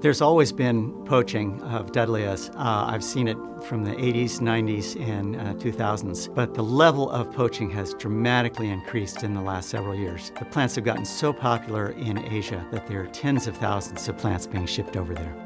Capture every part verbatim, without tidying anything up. There's always been poaching of Dudleyas. Uh, I've seen it from the eighties, nineties, and uh, two thousands. But the level of poaching has dramatically increased in the last several years. The plants have gotten so popular in Asia that there are tens of thousands of plants being shipped over there.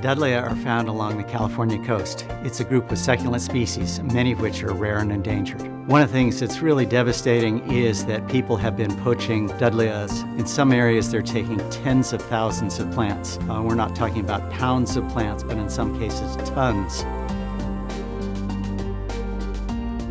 Dudleya are found along the California coast. It's a group of succulent species, many of which are rare and endangered. One of the things that's really devastating is that people have been poaching Dudleyas. In some areas, they're taking tens of thousands of plants. Uh, we're not talking about pounds of plants, but in some cases, tons.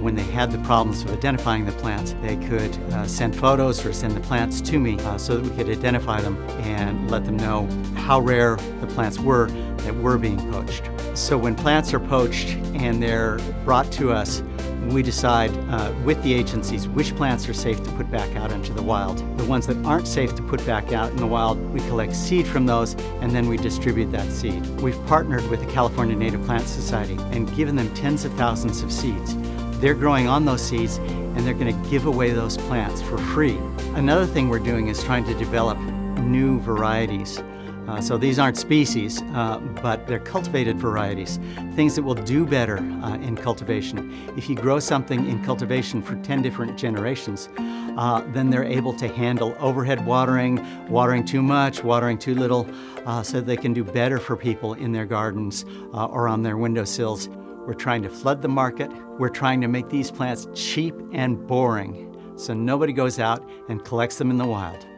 When they had the problems of identifying the plants, they could uh, send photos or send the plants to me uh, so that we could identify them and let them know how rare the plants were that were being poached. So when plants are poached and they're brought to us, we decide uh, with the agencies which plants are safe to put back out into the wild. The ones that aren't safe to put back out in the wild, we collect seed from those and then we distribute that seed. We've partnered with the California Native Plant Society and given them tens of thousands of seeds. They're growing on those seeds and they're going to give away those plants for free. Another thing we're doing is trying to develop new varieties. Uh, so these aren't species, uh, but they're cultivated varieties, things that will do better uh, in cultivation. If you grow something in cultivation for ten different generations, uh, then they're able to handle overhead watering, watering too much, watering too little, uh, so they can do better for people in their gardens uh, or on their windowsills. We're trying to flood the market. We're trying to make these plants cheap and boring so nobody goes out and collects them in the wild.